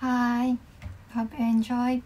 Hi, hope you enjoyed.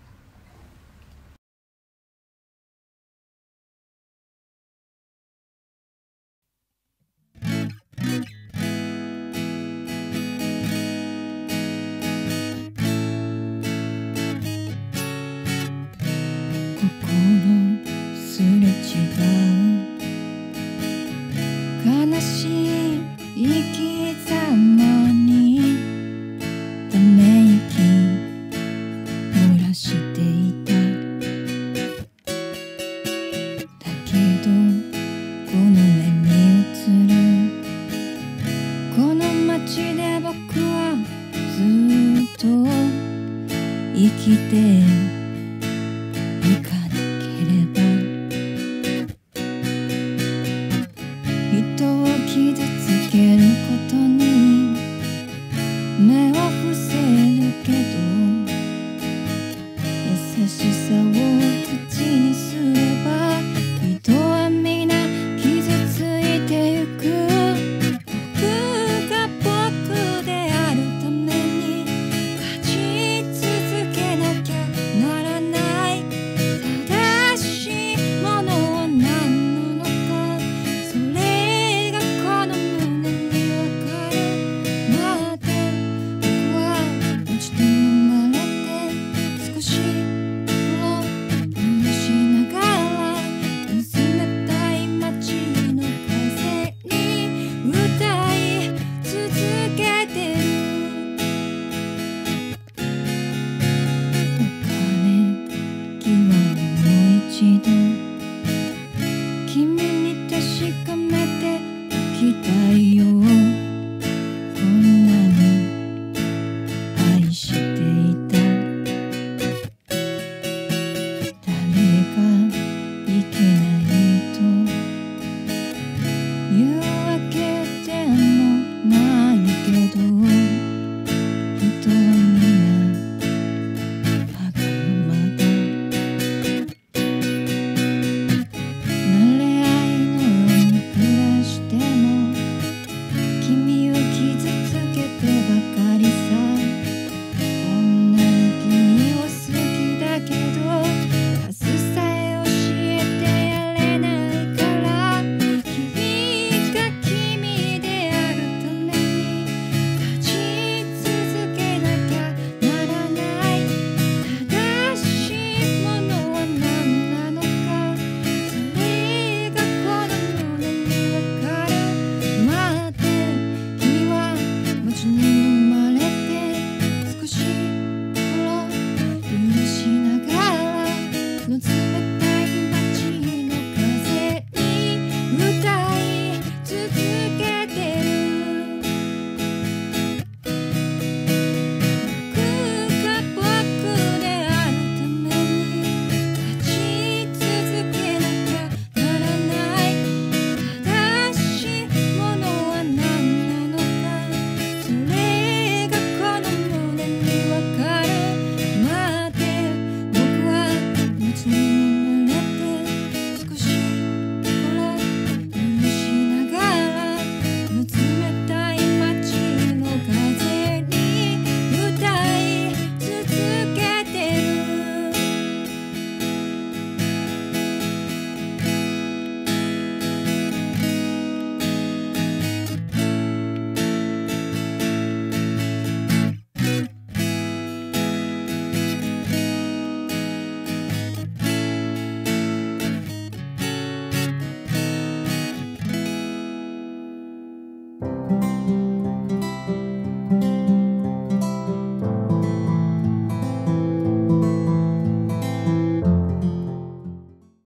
She